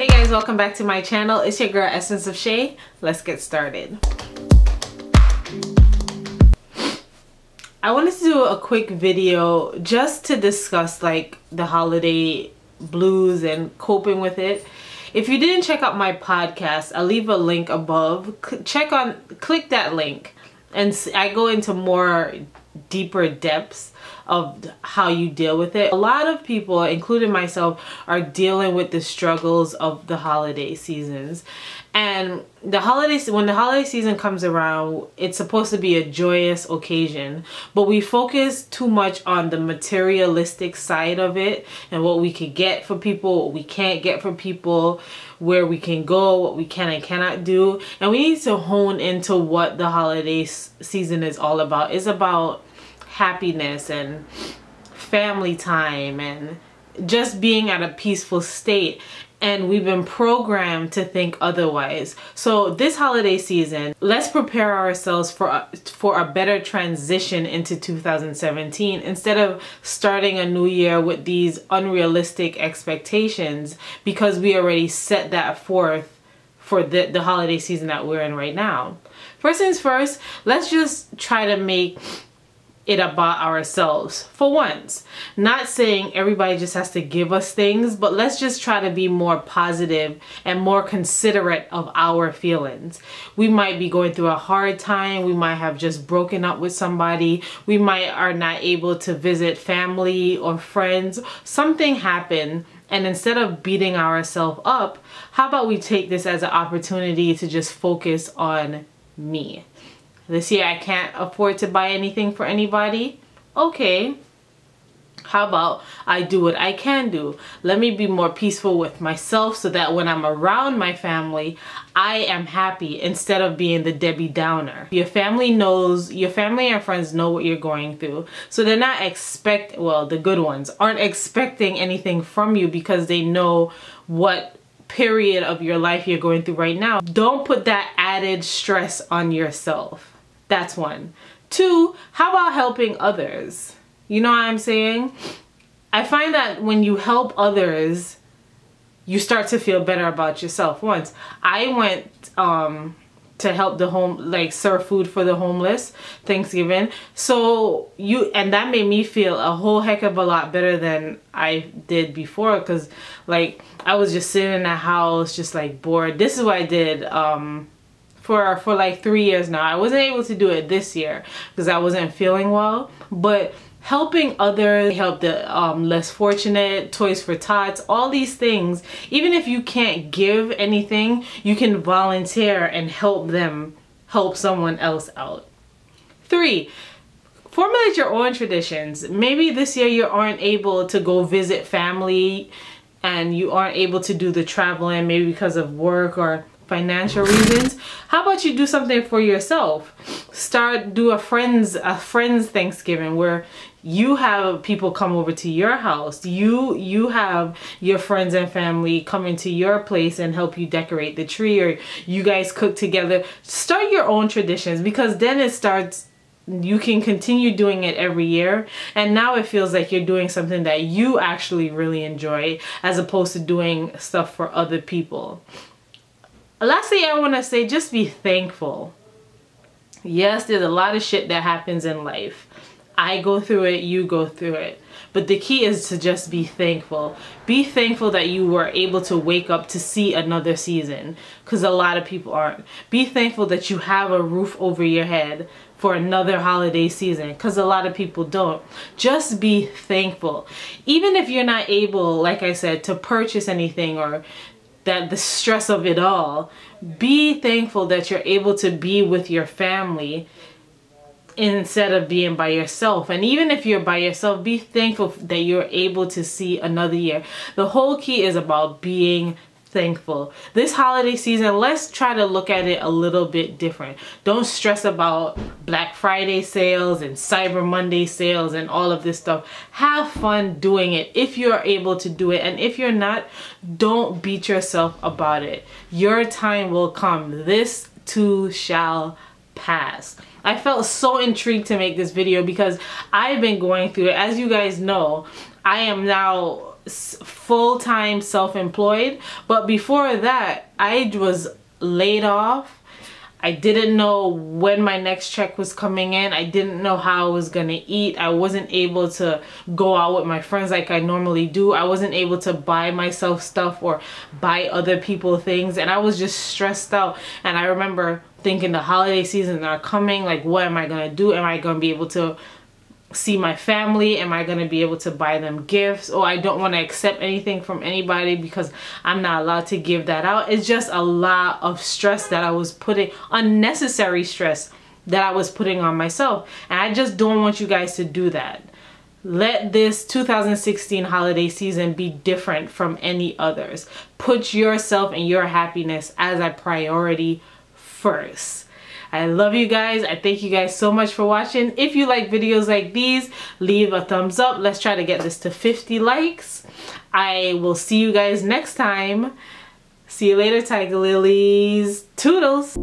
Hey guys, welcome back to my channel. It's your girl Essence of Shay. Let's get started. I wanted to do a quick video just to discuss like the holiday blues and coping with it. If you didn't check out my podcast, I'll leave a link above. Click that link and I go into more deeper depths of how you deal with it. A lot of people, including myself, are dealing with the struggles of the holiday seasons. And when the holiday season comes around, it's supposed to be a joyous occasion, but we focus too much on the materialistic side of it and what we could get for people, what we can't get for people, where we can go, what we can and cannot do. And we need to hone into what the holiday season is all about. It's about happiness and family time and just being at a peaceful state, and we've been programmed to think otherwise. So this holiday season, let's prepare ourselves for a better transition into 2017 instead of starting a new year with these unrealistic expectations, because we already set that forth for the holiday season that we're in right now. First things first, let's just try to make it about ourselves for once. Not saying everybody just has to give us things, but let's just try to be more positive and more considerate of our feelings. We might be going through a hard time. We might have just broken up with somebody. We might are not able to visit family or friends. Something happened, and instead of beating ourselves up, how about we take this as an opportunity to just focus on me? This year I can't afford to buy anything for anybody. Okay, how about I do what I can do? Let me be more peaceful with myself so that when I'm around my family, I am happy instead of being the Debbie Downer. Your family and friends know what you're going through. So they're not the good ones aren't expecting anything from you because they know what period of your life you're going through right now. Don't put that added stress on yourself. That's one. Two, how about helping others? You know what I'm saying? I find that when you help others, you start to feel better about yourself. Once I went to help serve food for the homeless Thanksgiving. And that made me feel a whole heck of a lot better than I did before, because like I was just sitting in the house just like bored. This is what I did for like 3 years now. I wasn't able to do it this year because I wasn't feeling well, but helping others, help the less fortunate, Toys for Tots, all these things. Even if you can't give anything, you can volunteer and help them help someone else out. Three, formulate your own traditions. Maybe this year you aren't able to go visit family and you aren't able to do the traveling, maybe because of work or financial reasons. How about you do something for yourself? Do a friends Thanksgiving where you have people come over to your house. You have your friends and family come into your place and help you decorate the tree, or you guys cook together. Start your own traditions, because then it starts, you can continue doing it every year, and now it feels like you're doing something that you actually really enjoy as opposed to doing stuff for other people. Lastly, I want to say just be thankful. Yes, there's a lot of shit that happens in life. I go through it, you go through it. But the key is to just be thankful. Be thankful that you were able to wake up to see another season, because a lot of people aren't. Be thankful that you have a roof over your head for another holiday season, because a lot of people don't. Just be thankful. Even if you're not able, like I said, to purchase anything or the stress of it all, be thankful that you're able to be with your family instead of being by yourself. And even if you're by yourself, be thankful that you're able to see another year. The whole key is about being thankful. This holiday season, let's try to look at it a little bit different. Don't stress about Black Friday sales and Cyber Monday sales and all of this stuff. Have fun doing it if you're able to do it, and if you're not, don't beat yourself about it. Your time will come. This too shall pass. I felt so intrigued to make this video because I've been going through it. As you guys know, I am now full-time self-employed, but before that I was laid off. I didn't know when my next check was coming in. I didn't know how I was gonna eat. I wasn't able to go out with my friends like I normally do. I wasn't able to buy myself stuff or buy other people things, and I was just stressed out. And I remember thinking the holiday seasons are coming, like what am I gonna do? Am I gonna be able to see my family? Am I gonna be able to buy them gifts? Oh, I don't want to accept anything from anybody because I'm not allowed to give that out. It's just a lot of stress that I was putting, unnecessary stress that I was putting on myself, and I just don't want you guys to do that. Let this 2016 holiday season be different from any others. Put yourself and your happiness as a priority first. I love you guys. I thank you guys so much for watching. If you like videos like these, leave a thumbs up. Let's try to get this to 50 likes. I will see you guys next time. See you later, Tiger Lilies. Toodles.